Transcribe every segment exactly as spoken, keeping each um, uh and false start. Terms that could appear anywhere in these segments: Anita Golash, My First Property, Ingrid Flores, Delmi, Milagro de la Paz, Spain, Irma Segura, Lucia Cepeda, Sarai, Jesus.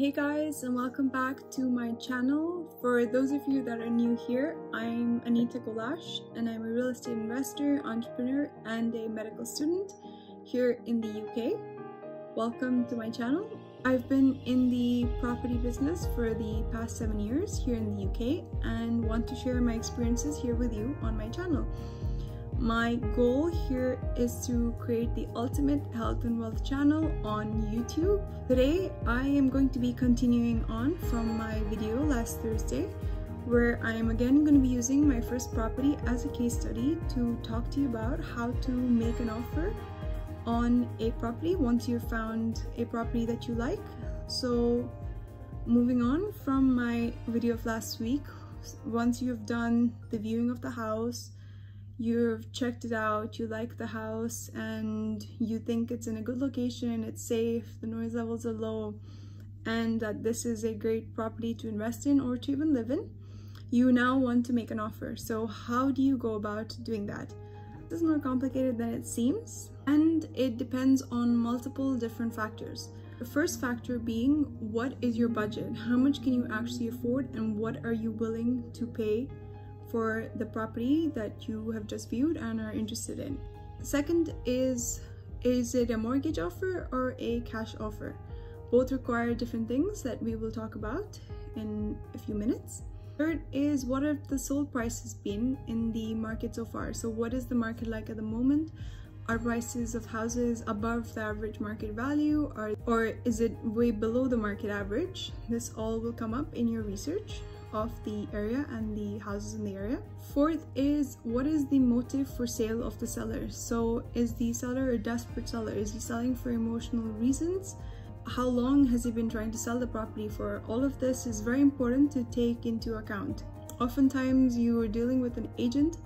Hey guys, and welcome back to my channel. For those of you that are new here, I'm Anita Golash and I'm a real estate investor, entrepreneur and a medical student here in the U K. Welcome to my channel. I've been in the property business for the past seven years here in the U K and want to share my experiences here with you on my channel. My goal here is to create the ultimate health and wealth channel on YouTube. Today, I am going to be continuing on from my video last Thursday, where I am again going to be using my first property as a case study to talk to you about how to make an offer on a property once you've found a property that you like. So moving on from my video of last week, once you've done the viewing of the house, you've checked it out, you like the house and you think it's in a good location, it's safe, the noise levels are low, and that this is a great property to invest in or to even live in, you now want to make an offer. So how do you go about doing that? This is more complicated than it seems, and it depends on multiple different factors. The first factor being, what is your budget? How much can you actually afford and what are you willing to pay for the property that you have just viewed and are interested in. Second is, is it a mortgage offer or a cash offer? Both require different things that we will talk about in a few minutes. Third is, what have the sold prices been in the market so far? So what is the market like at the moment? Are prices of houses above the average market value or, or is it way below the market average? This all will come up in your research of the area and the houses in the area. Fourth is, what is the motive for sale of the seller? So is the seller a desperate seller? Is he selling for emotional reasons? How long has he been trying to sell the property for? All of this is very important to take into account. Oftentimes you are dealing with an agent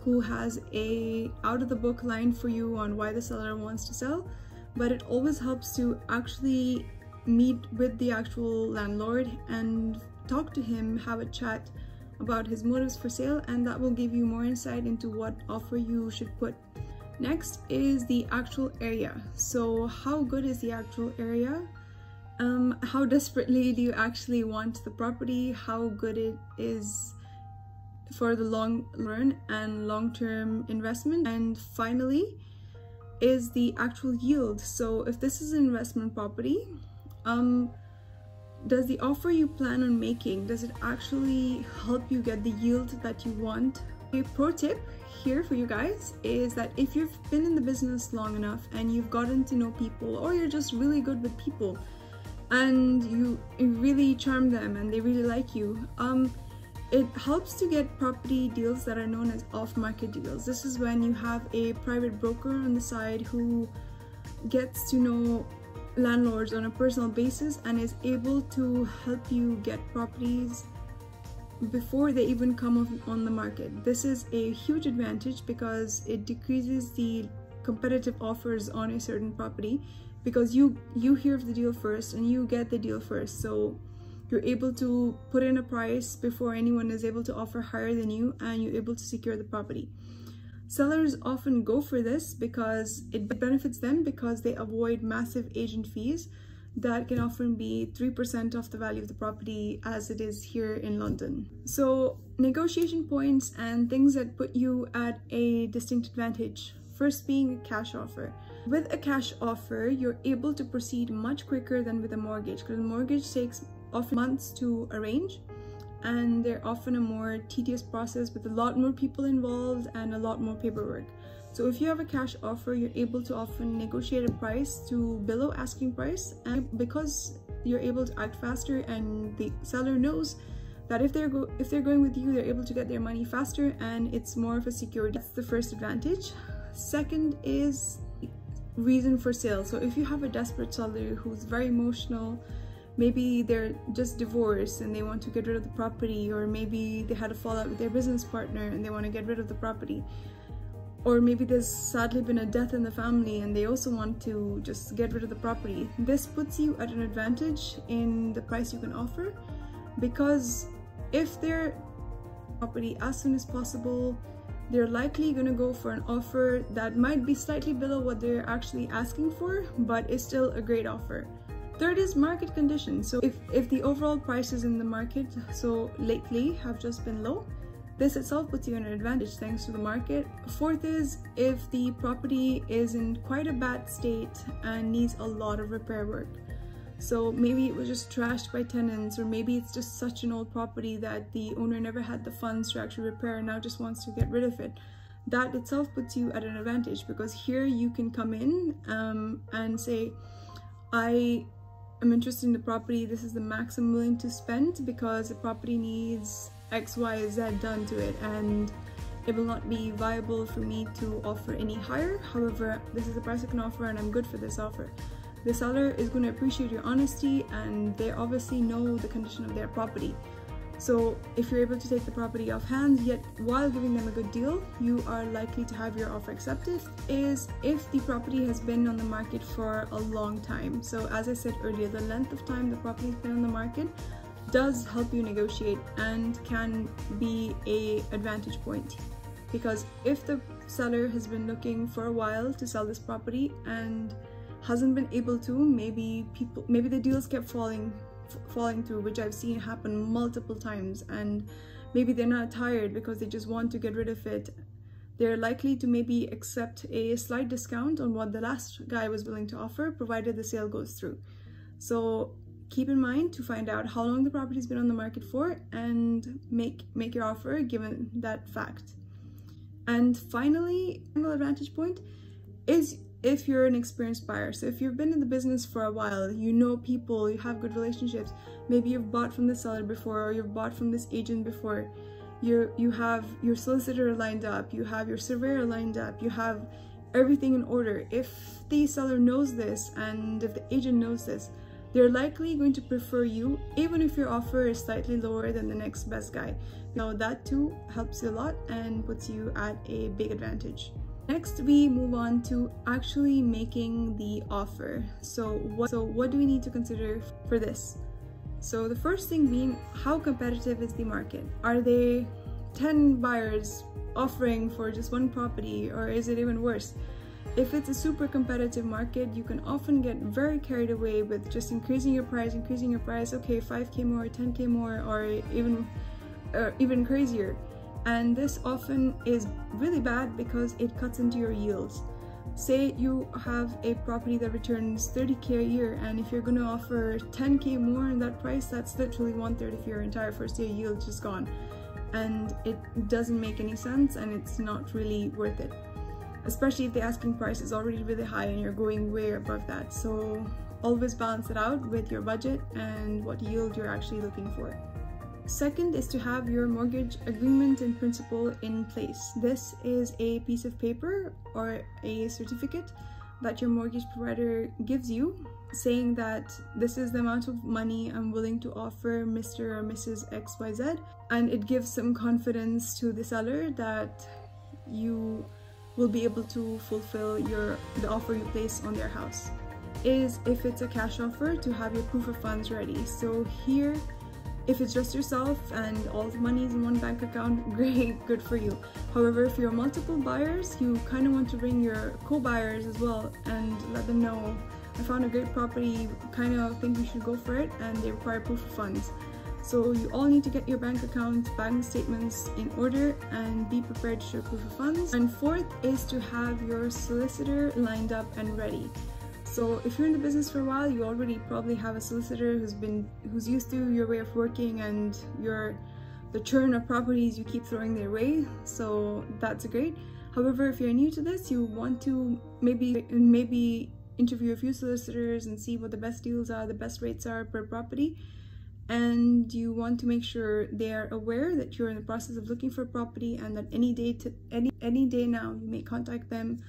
who has a out of the book line for you on why the seller wants to sell, but it always helps to actually meet with the actual landlord and talk to him, have a chat about his motives for sale, and that will give you more insight into what offer you should put. Next is the actual area. So how good is the actual area? Um, how desperately do you actually want the property? How good it is for the long run and long-term investment? And finally is the actual yield. So if this is an investment property, um, does the offer you plan on making, does it actually help you get the yield that you want? A pro tip here for you guys is that if you've been in the business long enough and you've gotten to know people, or you're just really good with people and you really charm them and they really like you, um, it helps to get property deals that are known as off-market deals. This is when you have a private broker on the side who gets to know landlords on a personal basis and is able to help you get properties before they even come off on the market. This is a huge advantage because it decreases the competitive offers on a certain property, because you you hear of the deal first and you get the deal first, so you're able to put in a price before anyone is able to offer higher than you, and you're able to secure the property. Sellers often go for this because it benefits them, because they avoid massive agent fees that can often be three percent of the value of the property as it is here in London. So negotiation points and things that put you at a distinct advantage. First being a cash offer. With a cash offer, you're able to proceed much quicker than with a mortgage, because a mortgage takes often months to arrange, and they're often a more tedious process with a lot more people involved and a lot more paperwork. So if you have a cash offer, you're able to often negotiate a price to below asking price, and because you're able to act faster and the seller knows that if they're go if they're going with you, they're able to get their money faster and it's more of a security. That's the first advantage. Second is reason for sale. So if you have a desperate seller who's very emotional, maybe they're just divorced and they want to get rid of the property, or maybe they had a fallout with their business partner and they want to get rid of the property, or maybe there's sadly been a death in the family and they also want to just get rid of the property. This puts you at an advantage in the price you can offer, because if they're property as soon as possible, they're likely going to go for an offer that might be slightly below what they're actually asking for, but is still a great offer. Third is market conditions. So if, if the overall prices in the market so lately have just been low, this itself puts you in an advantage thanks to the market. Fourth is if the property is in quite a bad state and needs a lot of repair work. So maybe it was just trashed by tenants, or maybe it's just such an old property that the owner never had the funds to actually repair and now just wants to get rid of it. That itself puts you at an advantage, because here you can come in um, and say, I am interested in the property, this is the max I'm willing to spend because the property needs X, Y, Z done to it, and it will not be viable for me to offer any higher. However, this is the price I can offer and I'm good for this offer. The seller is going to appreciate your honesty, and they obviously know the condition of their property. So if you're able to take the property off hands, yet while giving them a good deal, you are likely to have your offer accepted. Is if the property has been on the market for a long time. So as I said earlier, the length of time the property has been on the market does help you negotiate and can be a advantage point, because if the seller has been looking for a while to sell this property and hasn't been able to, maybe people maybe the deals kept falling falling through, which I've seen happen multiple times, and maybe they're not tired because they just want to get rid of it. They're likely to maybe accept a slight discount on what the last guy was willing to offer, provided the sale goes through. So keep in mind to find out how long the property's been on the market for and make make your offer given that fact. And finally, another advantage point is if you're an experienced buyer. So if you've been in the business for a while, you know people, you have good relationships, maybe you've bought from the seller before, or you've bought from this agent before, you you have your solicitor lined up, you have your surveyor lined up, you have everything in order. If the seller knows this and if the agent knows this, they're likely going to prefer you, even if your offer is slightly lower than the next best guy. Now that too helps you a lot and puts you at a big advantage. Next, we move on to actually making the offer. So what, so what do we need to consider for this? So the first thing being, how competitive is the market? Are there ten buyers offering for just one property, or is it even worse? If it's a super competitive market, you can often get very carried away with just increasing your price, increasing your price, okay, five K more, ten K more, or even, or even crazier. And this often is really bad because it cuts into your yields. Say you have a property that returns thirty K a year, and if you're going to offer ten K more in that price, that's literally one third of your entire first year yield just gone. And it doesn't make any sense, and it's not really worth it, especially if the asking price is already really high and you're going way above that. So always balance it out with your budget and what yield you're actually looking for. Second is to have your mortgage agreement in principle in place. This is a piece of paper or a certificate that your mortgage provider gives you, saying that this is the amount of money I'm willing to offer Mister or Missus X Y Z, and it gives some confidence to the seller that you will be able to fulfill your the offer you place on their house. Is if it's a cash offer, to have your proof of funds ready. So here, if it's just yourself and all the money is in one bank account, great, good for you. However, if you're multiple buyers, you kind of want to bring your co-buyers as well and let them know, I found a great property, kind of think we should go for it, and they require proof of funds. So you all need to get your bank accounts, bank statements in order, and be prepared to show proof of funds. And fourth is to have your solicitor lined up and ready. So if you're in the business for a while, you already probably have a solicitor who's been who's used to your way of working and your the churn of properties you keep throwing their way. So that's great. However, if you're new to this, you want to maybe maybe interview a few solicitors and see what the best deals are, the best rates are per property. And you want to make sure they are aware that you're in the process of looking for a property, and that any day to any any day now you may contact them,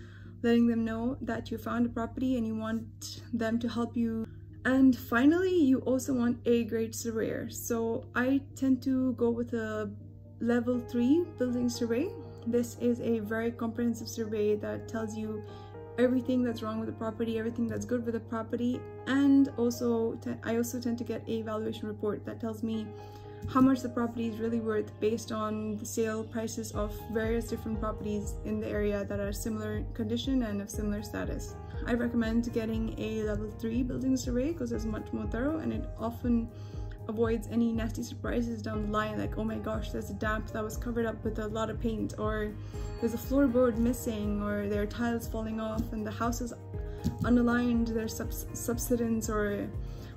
letting them know that you found a property and you want them to help you. And finally, you also want a great surveyor. So I tend to go with a level three building survey. This is a very comprehensive survey that tells you everything that's wrong with the property, everything that's good with the property, and also I also tend to get a valuation report that tells me how much the property is really worth based on the sale prices of various different properties in the area that are similar condition and of similar status. I recommend getting a level three building survey because it's much more thorough and it often avoids any nasty surprises down the line, like, oh my gosh, there's a damp that was covered up with a lot of paint, or there's a floorboard missing, or there are tiles falling off and the house is unaligned, there's subs subsidence or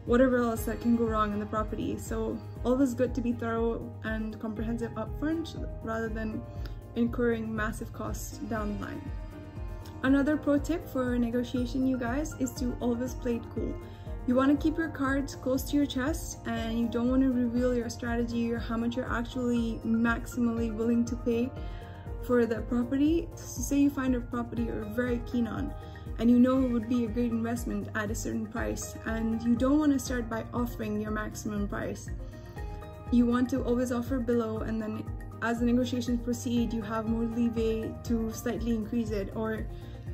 whatever else that can go wrong in the property. So always good to be thorough and comprehensive upfront rather than incurring massive costs down the line. Another pro tip for negotiation, you guys, is to always play it cool. You want to keep your cards close to your chest and you don't want to reveal your strategy or how much you're actually maximally willing to pay for the property. So say you find a property you're very keen on and you know it would be a great investment at a certain price, and you don't want to start by offering your maximum price. You want to always offer below, and then as the negotiations proceed, you have more leeway to slightly increase it, or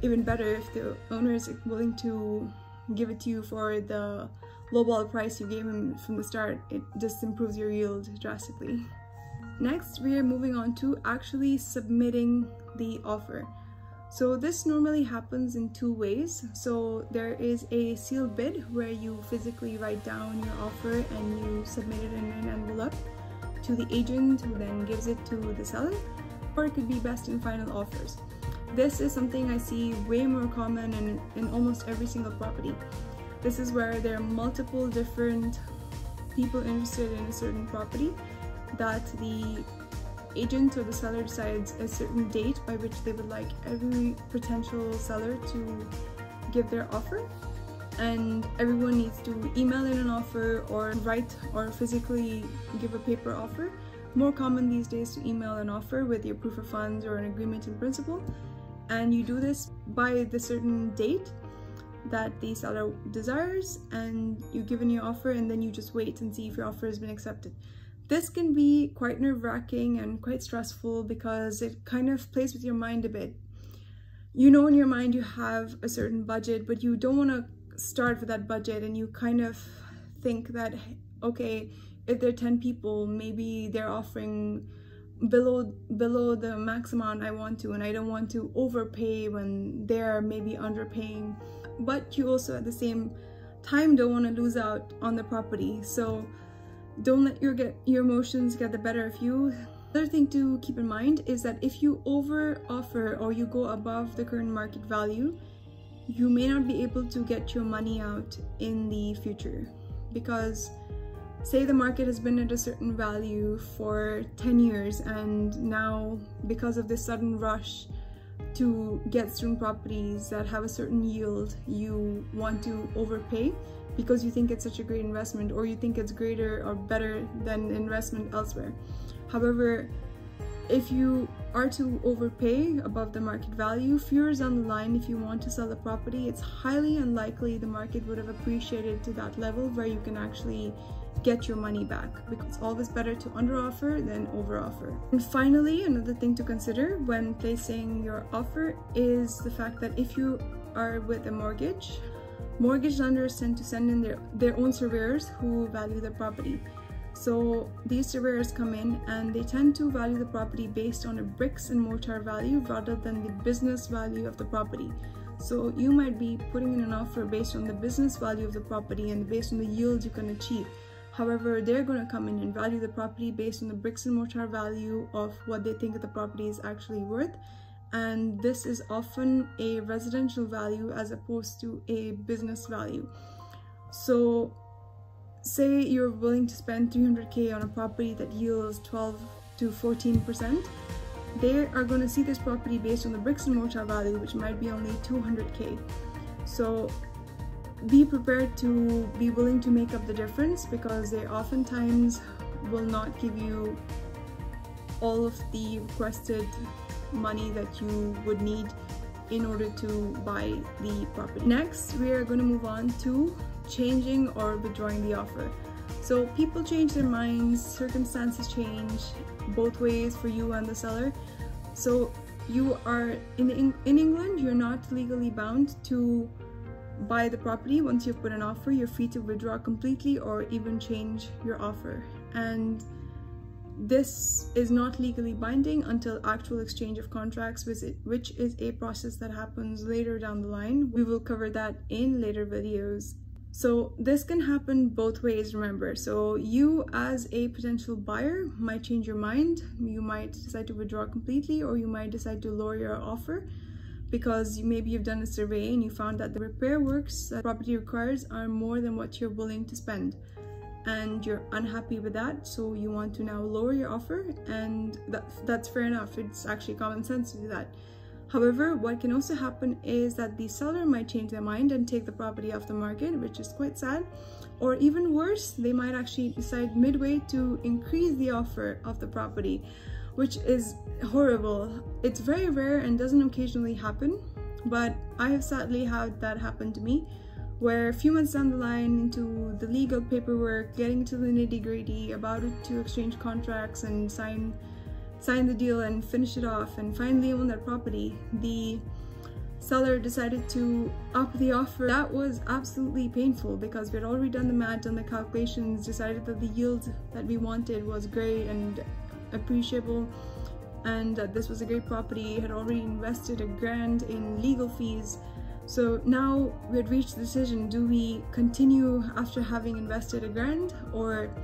even better, if the owner is willing to give it to you for the lowball price you gave him from the start, it just improves your yield drastically. Next, we are moving on to actually submitting the offer. So this normally happens in two ways. So there is a sealed bid where you physically write down your offer and you submit it in an envelope to the agent, who then gives it to the seller, or it could be best and final offers. This is something I see way more common in, in almost every single property. This is where there are multiple different people interested in a certain property that the agent or the seller decides a certain date by which they would like every potential seller to give their offer, and everyone needs to email in an offer or write or physically give a paper offer. More common these days to email an offer with your proof of funds or an agreement in principle, and you do this by the certain date that the seller desires, and you give in your offer and then you just wait and see if your offer has been accepted. This can be quite nerve-wracking and quite stressful because it kind of plays with your mind a bit. You know, in your mind you have a certain budget, but you don't want to start with that budget, and you kind of think that, okay, if there are ten people, maybe they're offering below below the max amount I want to, and I don't want to overpay when they're maybe underpaying. But you also at the same time don't want to lose out on the property, so don't let your get your emotions get the better of you. Another thing to keep in mind is that if you over offer or you go above the current market value, you may not be able to get your money out in the future, because say the market has been at a certain value for ten years, and now because of this sudden rush to get certain properties that have a certain yield, you want to overpay because you think it's such a great investment, or you think it's greater or better than investment elsewhere. However, if you are to overpay above the market value, few years down the line, if you want to sell the property, it's highly unlikely the market would have appreciated to that level where you can actually get your money back, because it's always better to underoffer than overoffer. And finally, another thing to consider when placing your offer is the fact that if you are with a mortgage, mortgage lenders tend to send in their, their own surveyors who value the property. So these surveyors come in and they tend to value the property based on a bricks and mortar value rather than the business value of the property. So you might be putting in an offer based on the business value of the property and based on the yield you can achieve. However, they're going to come in and value the property based on the bricks and mortar value of what they think the property is actually worth. And this is often a residential value as opposed to a business value. So say you're willing to spend three hundred K on a property that yields twelve to fourteen percent. They are going to see this property based on the bricks and mortar value, which might be only two hundred K. So be prepared to be willing to make up the difference, because they oftentimes will not give you all of the requested money that you would need in order to buy the property. Next, we are going to move on to changing or withdrawing the offer. So people change their minds, circumstances change both ways for you and the seller. So you are in, in, in England, you're not legally bound to buy the property. Once you've put an offer, you're free to withdraw completely or even change your offer. And This is not legally binding until actual exchange of contracts, which is a process that happens later down the line. We will cover that in later videos. So this can happen both ways, remember. So you as a potential buyer might change your mind. You might decide to withdraw completely, or you might decide to lower your offer because you, maybe you've done a survey and you found that the repair works that property requires are more than what you're willing to spend. And you're unhappy with that, so you want to now lower your offer, and that, that's fair enough. It's actually common sense to do that. However, what can also happen is that the seller might change their mind and take the property off the market, which is quite sad. Or even worse, they might actually decide midway to increase the offer of the property, which is horrible. It's very rare and doesn't occasionally happen, but I have sadly had that happen to me, where a few months down the line, into the legal paperwork, getting to the nitty-gritty about it to exchange contracts and sign sign the deal and finish it off and finally own that property, the seller decided to up the offer. That was absolutely painful because we had already done the math, done the calculations, decided that the yield that we wanted was great and appreciable, and that this was a great property, had already invested a grand in legal fees. So now we had reached the decision, do we continue after having invested a grand, or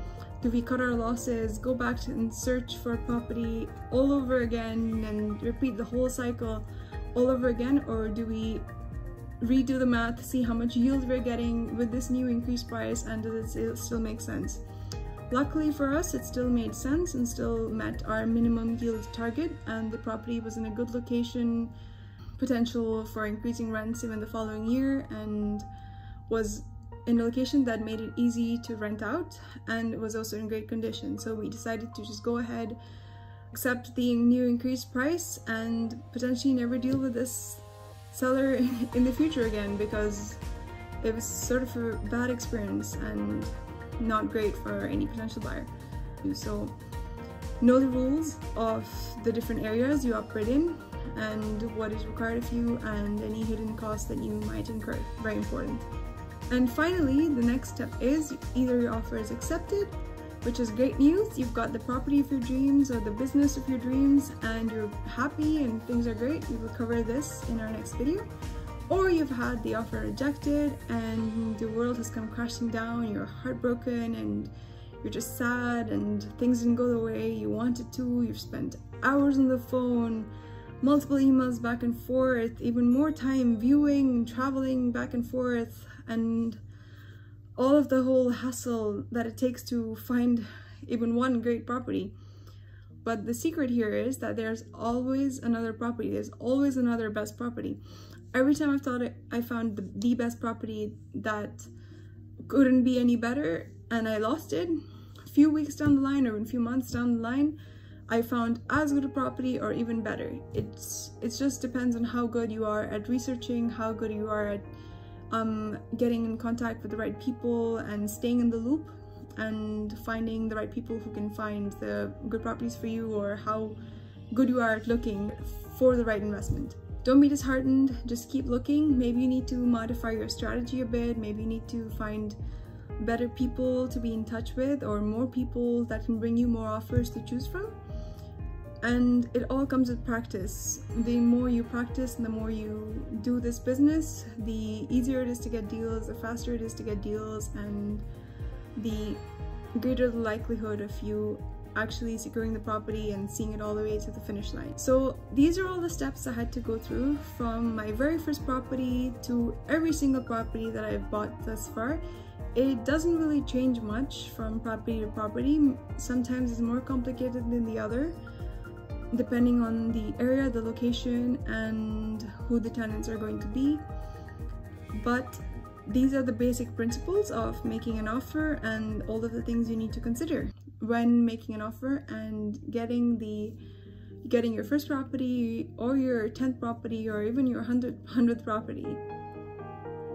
do we cut our losses, go back to and search for property all over again and repeat the whole cycle all over again, or do we redo the math, see how much yield we're getting with this new increased price, and does it still make sense? Luckily for us, it still made sense and still met our minimum yield target, and the property was in a good location, potential for increasing rents even the following year, and was in a location that made it easy to rent out, and it was also in great condition. So we decided to just go ahead, accept the new increased price, and potentially never deal with this seller in the future again, because it was sort of a bad experience and not great for any potential buyer. So know the rules of the different areas you operate in and what is required of you, and any hidden costs that you might incur. Very important. And finally, the next step is either your offer is accepted, which is great news. You've got the property of your dreams or the business of your dreams, and you're happy and things are great. We will cover this in our next video. Or you've had the offer rejected and the world has come crashing down, you're heartbroken and you're just sad and things didn't go the way you wanted to. You've spent hours on the phone, multiple emails back and forth, even more time viewing, traveling back and forth, and all of the whole hassle that it takes to find even one great property. But the secret here is that there's always another property. There's always another best property. Every time I've thought it, I found the, the best property that couldn't be any better, and I lost it. A few weeks down the line, or a few months down the line, I found as good a property or even better. It's it just depends on how good you are at researching, how good you are at um, getting in contact with the right people and staying in the loop and finding the right people who can find the good properties for you, or how good you are at looking for the right investment. Don't be disheartened, just keep looking. Maybe you need to modify your strategy a bit, maybe you need to find better people to be in touch with, or more people that can bring you more offers to choose from. And it all comes with practice. The more you practice and the more you do this business, the easier it is to get deals, the faster it is to get deals, and the greater the likelihood of you actually securing the property and seeing it all the way to the finish line. So these are all the steps I had to go through, from my very first property to every single property that I've bought thus far. It doesn't really change much from property to property. Sometimes it's more complicated than the other, depending on the area, the location, and who the tenants are going to be. But these are the basic principles of making an offer and all of the things you need to consider when making an offer and getting the getting your first property or your tenth property or even your hundredth property.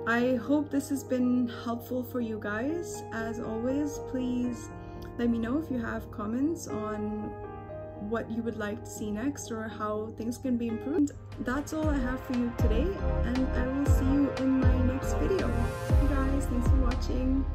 I hope this has been helpful for you guys. As always, please let me know if you have comments on what you would like to see next or how things can be improved. That's all I have for you today, and I will see you in my next video. Hey guys, thanks for watching.